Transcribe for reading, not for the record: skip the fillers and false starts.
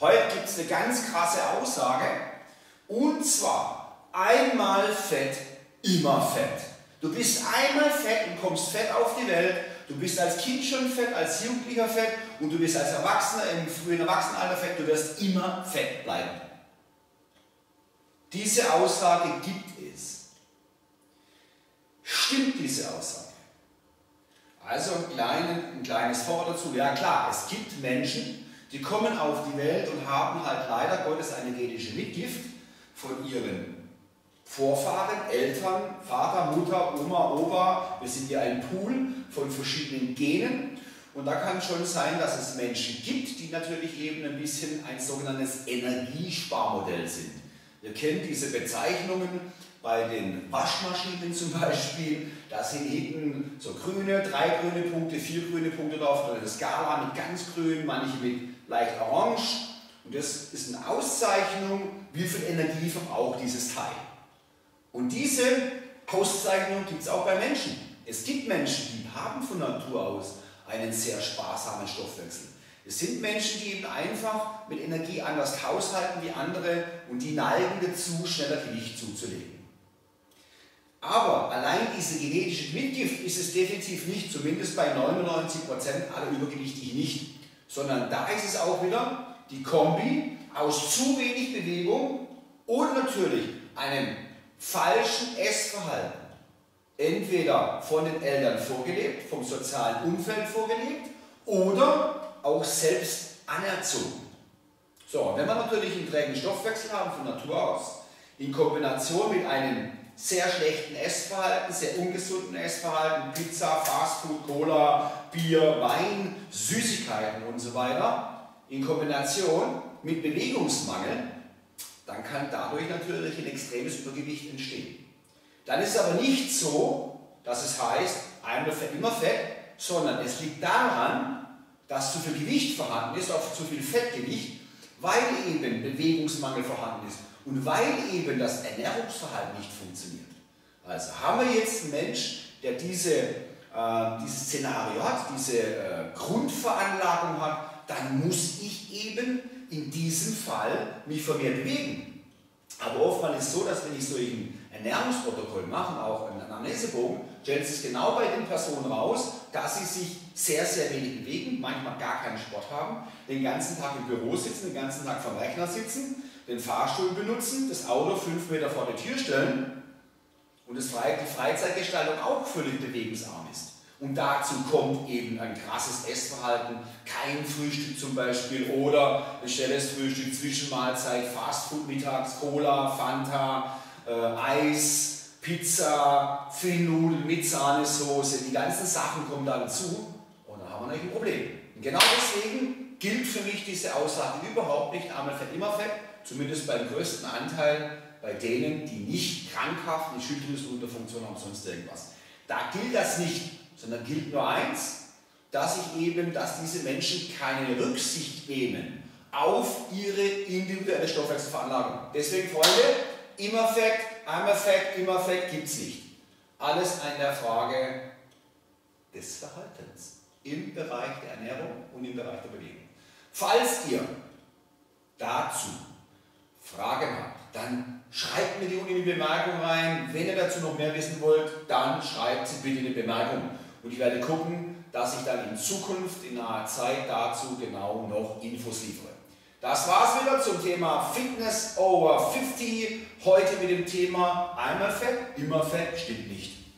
Heute gibt es eine ganz krasse Aussage, und zwar einmal fett, immer fett. Du bist einmal fett und kommst fett auf die Welt. Du bist als Kind schon fett, als Jugendlicher fett und du bist als Erwachsener im frühen Erwachsenenalter fett. Du wirst immer fett bleiben. Diese Aussage gibt es. Stimmt diese Aussage? Also ein kleines Vorwort dazu. Ja klar, es gibt Menschen, die kommen auf die Welt und haben halt leider Gottes eine genetische Mitgift von ihren Vorfahren, Eltern, Vater, Mutter, Oma, Opa. Wir sind hier ein Pool von verschiedenen Genen. Und da kann schon sein, dass es Menschen gibt, die natürlich eben ein bisschen ein sogenanntes Energiesparmodell sind. Ihr kennt diese Bezeichnungen bei den Waschmaschinen zum Beispiel. Da sind hinten so grüne, 3 grüne Punkte, 4 grüne Punkte drauf, eine Skala mit ganz grün, manche mit leicht orange. Und das ist eine Auszeichnung, wie viel Energie verbraucht dieses Teil. Und diese Auszeichnung gibt es auch bei Menschen. Es gibt Menschen, die haben von Natur aus einen sehr sparsamen Stoffwechsel. Es sind Menschen, die eben einfach mit Energie anders haushalten wie andere und die neigen dazu, schneller Gewicht zuzulegen. Aber allein diese genetische Mitgift ist es definitiv nicht, zumindest bei 99% aller Übergewichtigen nicht. Sondern da ist es auch wieder die Kombi aus zu wenig Bewegung und natürlich einem falschen Essverhalten. Entweder von den Eltern vorgelebt, vom sozialen Umfeld vorgelebt oder auch selbst anerzogen. So, wenn wir natürlich einen trägen Stoffwechsel haben von Natur aus, in Kombination mit einem sehr schlechten Essverhalten, sehr ungesunden Essverhalten, Pizza, Fastfood, Cola, Bier, Wein, Süßigkeiten und so weiter, in Kombination mit Bewegungsmangel, dann kann dadurch natürlich ein extremes Übergewicht entstehen. Dann ist es aber nicht so, dass es heißt, einmal Fett, immer Fett, sondern es liegt daran, dass zu viel Gewicht vorhanden ist, auch zu viel Fettgewicht, weil eben Bewegungsmangel vorhanden ist und weil eben das Ernährungsverhalten nicht funktioniert. Also haben wir jetzt einen Mensch, der dieses Szenario hat, diese Grundveranlagung hat, dann muss ich eben in diesem Fall mich vermehrt bewegen. Aber oftmals ist es so, dass wenn ich so ein Ernährungsprotokoll mache, auch einen Anamnesebogen, stellt es genau bei den Personen raus, dass sie sich sehr, sehr wenig bewegen, manchmal gar keinen Sport haben, den ganzen Tag im Büro sitzen, den ganzen Tag vom Rechner sitzen, den Fahrstuhl benutzen, das Auto 5 Meter vor der Tür stellen und die Freizeitgestaltung auch völlig bewegungsarm ist. Und dazu kommt eben ein krasses Essverhalten, kein Frühstück zum Beispiel oder ein schnelles Frühstück, Zwischenmahlzeit, Fastfood mittags, Cola, Fanta, Eis, Pizza, Finnnudeln mit Sahnesoße, die ganzen Sachen kommen dann zu und dann haben wir natürlich ein Problem. Und genau deswegen gilt für mich diese Aussage überhaupt nicht, einmal Fett, immer Fett, zumindest beim größten Anteil bei denen, die nicht krankhaft eine Schilddrüsenunterfunktion haben, sonst irgendwas. Da gilt das nicht, sondern gilt nur eins, dass diese Menschen keine Rücksicht nehmen auf ihre individuelle Stoffwechselveranlagung. Deswegen, Freunde, immer Fett, einmal Fett, immer Fett gibt es nicht. Alles an der Frage des Verhaltens im Bereich der Ernährung und im Bereich der Bewegung. Falls ihr dazu Fragen habt, dann schreibt mir die unten in die Bemerkung rein. Wenn ihr dazu noch mehr wissen wollt, dann schreibt sie bitte in die Bemerkung. Und ich werde gucken, dass ich dann in Zukunft, in naher Zeit dazu genau noch Infos liefere. Das war's wieder zum Thema Fitness over 50. Heute mit dem Thema einmal Fett, immer Fett, stimmt nicht.